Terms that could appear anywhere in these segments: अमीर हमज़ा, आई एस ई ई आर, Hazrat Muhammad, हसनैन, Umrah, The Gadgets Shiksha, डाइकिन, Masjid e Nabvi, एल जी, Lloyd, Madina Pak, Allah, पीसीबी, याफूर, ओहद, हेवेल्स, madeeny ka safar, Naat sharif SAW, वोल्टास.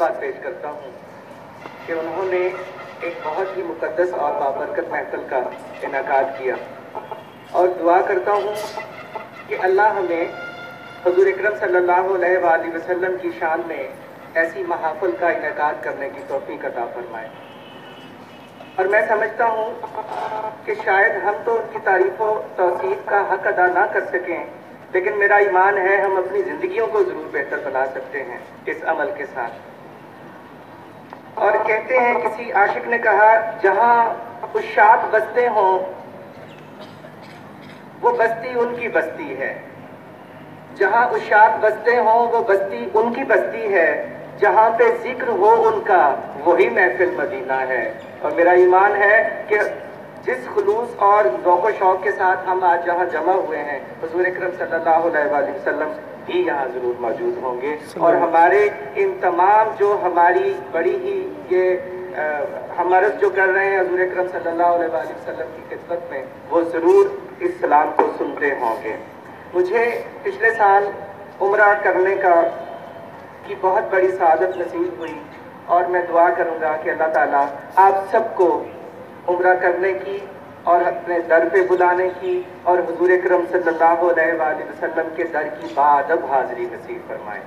बात पेश करता हूँ कि उन्होंने एक बहुत ही मुकद्दस और बाबरकत महफिल का इनाकाद किया और दुआ करता हूँ कि अल्लाह हमें हुजूर अकरम सल्लल्लाहु अलैहि वसल्लम की शान में ऐसी महाफिल का इनाकाद करने की तौफीक अता फरमाए। और मैं समझता हूँ कि शायद हम तो उनकी तारीफ़ व तौसीफ का हक अदा ना कर सकें, लेकिन मेरा ईमान है हम अपनी ज़िंदगियों को ज़रूर बेहतर बना सकते हैं इस अमल के साथ। और कहते हैं किसी आशिक ने कहा, जहाँ उशाक बसते हों वो बस्ती उनकी बस्ती है, जहाँ उशाक बसते हों वो बस्ती उनकी बस्ती है, जहाँ पे जिक्र हो उनका वही महफिल मदीना है। और मेरा ईमान है कि जिस खुलूस और ज़ौक़ व शौक़ के साथ हम आज जहाँ जमा हुए हैं, हुज़ूर अकरम सल्लल्लाहु अलैहि वसल्लम ही यहाँ ज़रूर मौजूद होंगे। और हमारे इन तमाम जो हमारी बड़ी ही ये हमारत जो कर रहे हैं हुज़ूर अकरम सल्लल्लाहु अलैहि वसल्लम की खिदमत में, वो ज़रूर इस सलाम को सुनते होंगे। मुझे पिछले साल उम्रा करने की बहुत बड़ी सआदत नसीब हुई और मैं दुआ करूँगा कि अल्लाह ताला आप सबको उम्रा करने की और अपने दर पे बुलाने की और हुजूर अकरम सल्लल्लाहु अलैहि वसल्लम के दर की बाअदब हाज़िरी नसीब फरमाए।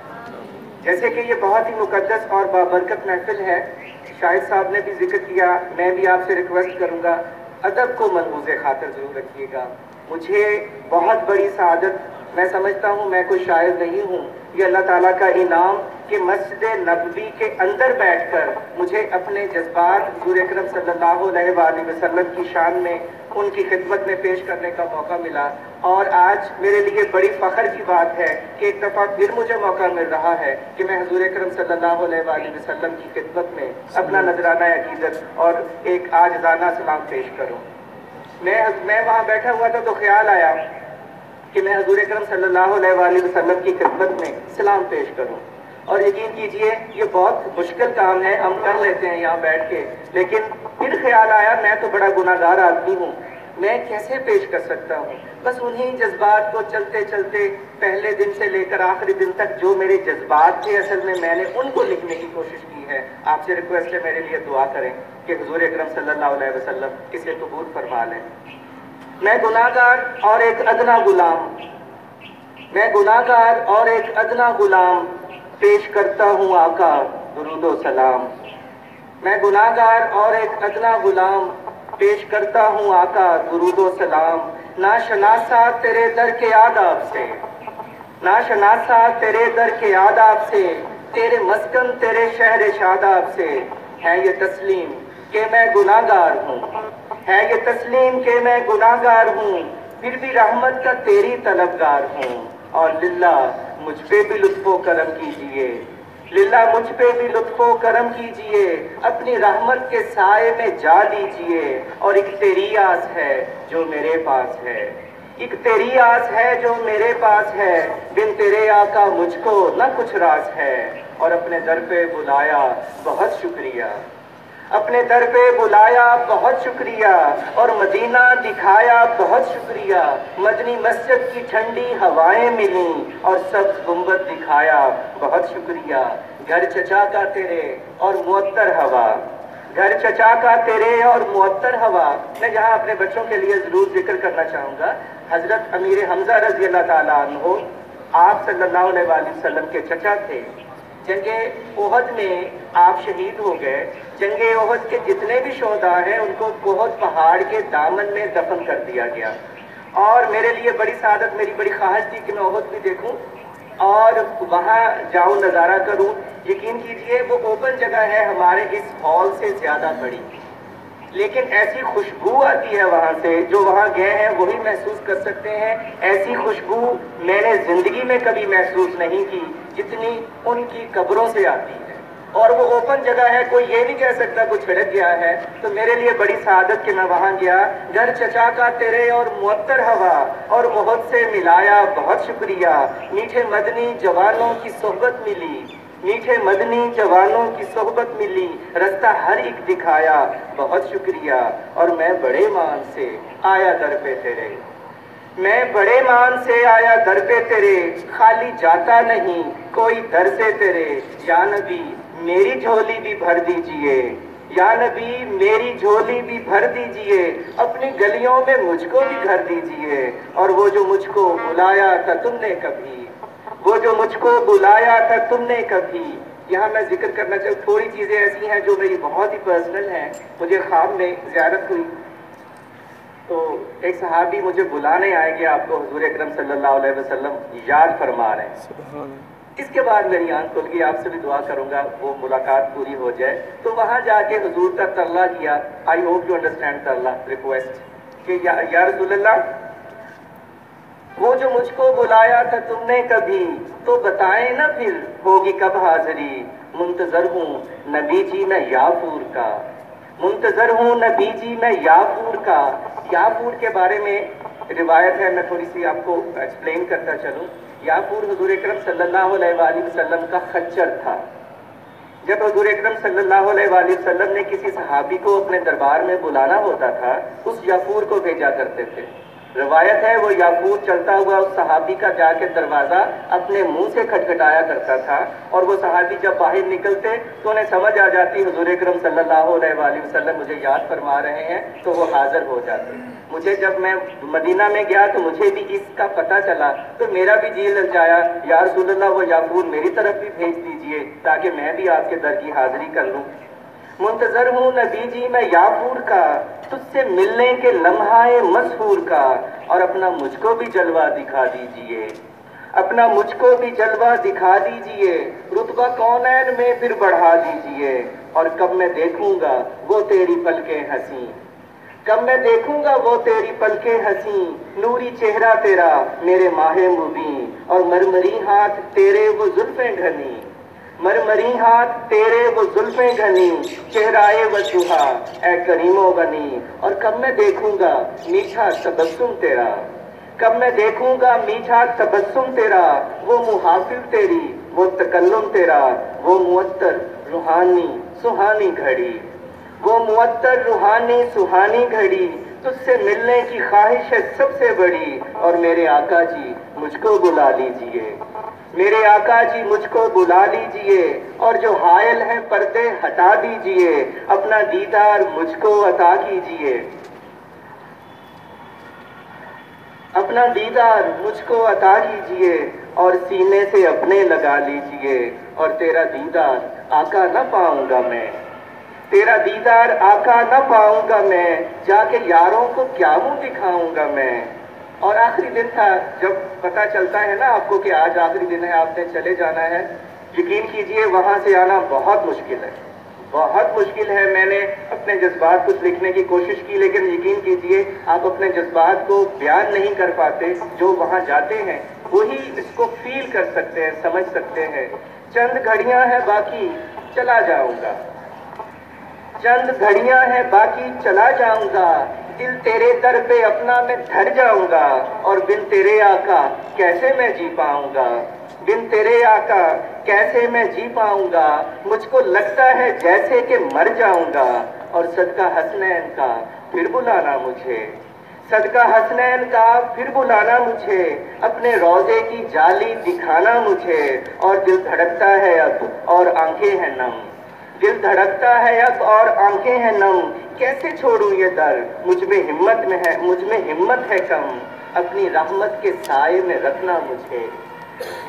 जैसे कि ये बहुत ही मुकद्दस और बाबरकत महफिल है, शाहिद साहब ने भी जिक्र किया, मैं भी आपसे रिक्वेस्ट करूँगा अदब को मनबूज़े खातर ज़रूर रखिएगा। मुझे बहुत बड़ी सआदत, मैं समझता हूँ मैं कोई शायर नहीं हूँ, ये अल्लाह ताला का इनाम कि मस्जिद ए नबवी के अंदर बैठकर मुझे अपने जज्बात हुज़ूर अकरम सल्लल्लाहु अलैहि वसल्लम की शान में उनकी खिदमत में पेश करने का मौका मिला। और आज मेरे लिए बड़ी फ़ख्र की बात है कि एक दफ़ा फिर मुझे मौका मिल रहा है कि मैं हुज़ूर अकरम सल्लल्लाहु अलैहि वसल्लम की खिदमत में अपना नजराना अक़ीदत और एक आज़ादाना सलाम पेश करूँ। मैं वहाँ बैठा हुआ था तो ख्याल आया कि मैं हुज़ूर अकरम सल्लल्लाहु अलैहि वसल्लम की खिदमत में सलाम पेश करूँ। और यकीन कीजिए ये बहुत मुश्किल काम है, हम कर लेते हैं यहाँ बैठ के, लेकिन फिर ख्याल आया मैं तो बड़ा गुनाहगार आदमी हूँ, मैं कैसे पेश कर सकता हूँ। बस उन्हीं जज्बात को चलते चलते पहले दिन से लेकर आखिरी दिन तक जो मेरे जज्बात थे, असल में मैंने उनको लिखने की कोशिश की है। आपसे रिक्वेस्ट है मेरे लिए दुआ करें कि हुजूर अकरम सल्लल्लाहु अलैहि वसल्लम इसे कबूल फरमा लें। मैं गुनाहगार और एक अदना गुलाम, मैं गुनाहगार और एक अदना गुलाम पेश करता हूँ आका दुरूदो सलाम। मैं गुनाहगार और एक अदना गुलाम पेश करता हूँ आका दुरूदो सलाम। ना शनासा तेरे दर के आदाब से, ना शनासा तेरे दर के आदाब से, तेरे मस्कन तेरे शहर शादाब से। है ये तस्लीम के मैं गुनाहगार हूँ, है ये तस्लीम के मैं गुनाहगार हूँ, फिर भी रहमत का तेरी तलबगार हूँ। और लिल्ला मुझ पे भी लुत्फो करम कीजिए, लिल्ला मुझ पे भी लुत्फो करम कीजिए, अपनी रहमत के साए में जा लीजिए। और एक तेरी आस है जो मेरे पास है, एक तेरी आस है जो मेरे पास है, बिन तेरे आका मुझको न कुछ रास है। और अपने दर पे बुलाया बहुत शुक्रिया, अपने दर पे बुलाया बहुत शुक्रिया, और मदीना दिखाया बहुत शुक्रिया। मदनी मस्जिद की ठंडी हवाएं मिली और सब्ज गुंबद दिखाया बहुत शुक्रिया। घर चचा का तेरे और मुअत्तर हवा, घर चचा का तेरे और मुअत्तर हवा। मैं यहाँ अपने बच्चों के लिए ज़रूर जिक्र करना चाहूँगा, हज़रत अमीर हमज़ा रज़ी अल्लाह ताला अन्हो आप सल्लल्लाहु अलैहि वसल्लम के चचा थे। जंगे ओहद में आप शहीद हो गए। जंगे ओहद के जितने भी शोहदा हैं उनको ओहद पहाड़ के दामन में दफन कर दिया गया। और मेरे लिए बड़ी सआदत, मेरी बड़ी ख्वाहिश थी कि मैं ओहद भी देखूं और वहाँ जाऊं, नज़ारा करूं। यकीन कीजिए वो ओपन जगह है हमारे इस हॉल से ज़्यादा बड़ी, लेकिन ऐसी खुशबू आती है वहाँ से, जो वहाँ गए हैं वही महसूस कर सकते हैं। ऐसी खुशबू मैंने ज़िंदगी में कभी महसूस नहीं की जितनी उनकी कब्रों से आती है। और वो ओपन जगह है, कोई ये नहीं कह सकता कुछ छिड़क गया है। तो मेरे लिए बड़ी सआदत कि मैं वहाँ गया। घर चचा का तेरे और मुअत्तर हवा, और ओहद से मिलाया बहुत शुक्रिया। मीठे मदनी जवानों की सोहबत मिली, मीठे मदनी जवानों की सोहबत मिली, रास्ता हर एक दिखाया बहुत शुक्रिया। और मैं बड़े मान से आया दर पे तेरे, मैं बड़े मान से आया दर पे तेरे, खाली जाता नहीं कोई दर से तेरे। या नबी मेरी झोली भी भर दीजिए, या नबी मेरी झोली भी भर दीजिए, अपनी गलियों में मुझको भी भर दीजिए। और वो जो मुझको बुलाया था तुमने कभी, वो जो मुझको बुलाया था तुमने कभी। यहाँ मैं जिक्र करना चाहूँ, थोड़ी चीज़ें ऐसी हैं जो मेरी बहुत ही पर्सनल हैं। मुझे ख्वाब में ज़ियारत हुई तो एक सहाबी मुझे बुलाने आएंगे, आपको हुजूर अकरम सल्लल्लाहु अलैहि वसल्लम याद फरमा रहे हैं। इसके बाद मेरी आँख खुल गई, आपसे भी दुआ करूँगा वो मुलाकात पूरी हो जाए। तो वहाँ जाके हुजूर का तल्ला किया, आई होप यू अंडरस्टैंड तल्ला, रिक्वेस्ट कि या रसूलल्लाह, वो जो मुझको बुलाया था तुमने कभी, तो बताए ना फिर होगी कब हाजिरी। मुंतजर हूँ नबी जी मैं याफूर का, मुंतजर हूँ नबी जी मैं याफूर का। याफूर के बारे में रिवायत है, मैं थोड़ी सी आपको एक्सप्लेन करता चलूँ। याफूर हुजूर अकरम सल्लल्लाहु अलैहि वसल्लम का खच्चर था। जब हुजूर अकरम सल्लल्लाहु अलैहि वसल्लम ने किसी सहाबी को अपने दरबार में बुलाना होता था, उस याफूर को भेजा करते थे। रवायत है वो याकूब चलता हुआ उस सहाबी का जाके दरवाज़ा अपने मुंह से खटखटाया करता था, और वो सहाबी जब बाहर निकलते तो उन्हें समझ आ जाती हुजूर अकरम सल्लल्लाहु अलैहि वसल्लम मुझे याद फरमा रहे हैं, तो वो हाज़िर हो जाते। मुझे जब मैं मदीना में गया तो मुझे भी इसका पता चला, तो मेरा भी जी ललचाया, या रसूलल्लाह वो याकूब मेरी तरफ भी भेज दीजिए ताकि मैं भी आपके दर की हाज़िरी कर लूँ। मुंतजर हूँ नबी जी मैं याकूब का, तुझसे मिलने के लम्हाए मशहूर का। और अपना मुझको भी जलवा दिखा दीजिए, अपना मुझको भी जलवा दिखा दीजिए, रुतबा कौनैन में फिर बढ़ा दीजिए। और कब मैं देखूंगा वो तेरी पलके हंसी, कब मैं देखूंगा वो तेरी पलके हंसी। नूरी चेहरा तेरा मेरे माहे मुबीं, और मरमरी हाथ तेरे वो जुल्फे घनी, मरमरी हाथ तेरे वो जुल्फे घनी, चेहराए वजूहा ए करीमो बनी। और कब मैं देखूंगा मीठा तबस्सुम तेरा, कब मैं देखूंगा मीठा तबस्सुम तेरा, वो मुहाफिल तेरी वो तकल्लुम तेरा, वो मुअत्तर रूहानी सुहानी घड़ी, वो मुअत्तर रूहानी सुहानी घड़ी। तुझसे मिलने की ख्वाहिश है सबसे बड़ी, और मेरे आका जी मुझको बुला लीजिए, मेरे आका जी मुझको बुला लीजिए। और जो हायल है पर्दे हटा दीजिए, अपना दीदार मुझको अता कीजिए, अपना दीदार मुझको अता कीजिए। और सीने से अपने लगा लीजिए, और तेरा दीदार आका ना पाऊंगा मैं, तेरा दीदार आका ना पाऊंगा मैं, जाके यारों को क्या मुँह दिखाऊंगा मैं। और आखिरी दिन था, जब पता चलता है ना आपको कि आज आखिरी दिन है, आपने चले जाना है, यकीन कीजिए वहाँ से आना बहुत मुश्किल है, बहुत मुश्किल है। मैंने अपने जज्बात कुछ लिखने की कोशिश की, लेकिन यकीन कीजिए आप अपने जज्बात को बयान नहीं कर पाते। जो वहाँ जाते हैं वही इसको फील कर सकते हैं, समझ सकते हैं। चंद घड़ियाँ हैं बाकी चला जाऊँगा, चंद घड़ियाँ हैं बाकी चला जाऊँगा, दिल तेरे दर पे अपना मैं धर जाऊंगा। और बिन तेरे आका कैसे मैं जी पाऊंगा, बिन तेरे आका कैसे मैं जी पाऊंगा, मुझको लगता है जैसे कि मर जाऊंगा। और सदका हसनैन का फिर बुलाना मुझे, सदका हसनैन का फिर बुलाना मुझे, अपने रोजे की जाली दिखाना मुझे। और दिल धड़कता है अब और आंखें हैं नम, दिल धड़कता है अब और आंखें हैं नम। कैसे छोड़ूं ये दर मुझ में हिम्मत है कम, अपनी रहमत के साए में रखना मुझे,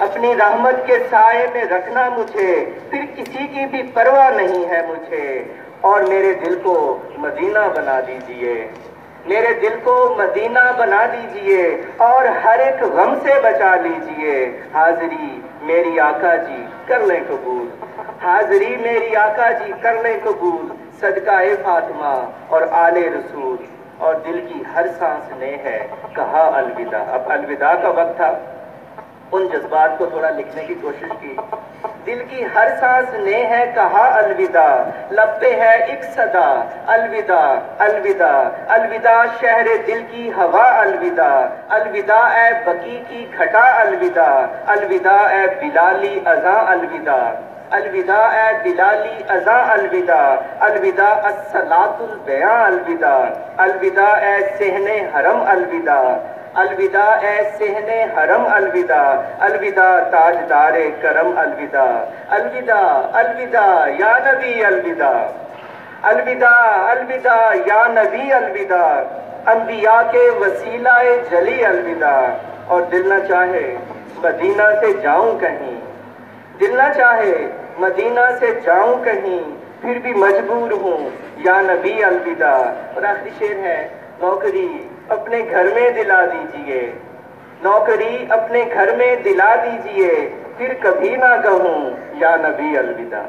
अपनी रहमत के साए में रखना मुझे। फिर किसी की भी परवाह नहीं है मुझे, और मेरे दिल को मदीना बना दीजिए, मेरे दिल को मदीना बना दीजिए। और हर एक गम से बचा लीजिए, हाजिरी मेरी आका जी कर लें कबूल, हाजिरी मेरी आका जी कर लें कबूल। सदकाए फातिमा और आले रसूल, और दिल की हर सांस ने है कहा अलविदा। अब अलविदा का वक्त था, उन जज्बात को थोड़ा लिखने की कोशिश की। दिल की हर सांस ने है कहा अलविदा, लब पे है एक सदा अलविदा अलविदा अलविदा, शहर दिल की हवा अलविदा अलविदा, ए बकी की घटा अलविदा अलविदा, ए बिलाली अजा अलविदा अलविदा, ए बिलाली अजा अलविदा अलविदा, अस्सलातुल बया अलविदा अलविदा, ए सेहने हरम अलविदा अलविदा ए सहने हरम अलविदा, अलविदा ताजदारे करम अलविदा, अलविदा अलविदा या नबी अलविदा, अलविदा अलविदा या नबी अलविदा, अंबिया के वसीलाए जली अलविदा। और दिल न चाहे मदीना से जाऊं कहीं, दिल न चाहे मदीना से जाऊं कहीं, फिर भी मजबूर हूँ या नबी अलविदा। और आखिरी शेर है, नौकरी अपने घर में दिला दीजिए, नौकरी अपने घर में दिला दीजिए, फिर कभी ना कहूँ या नबी अलविदा।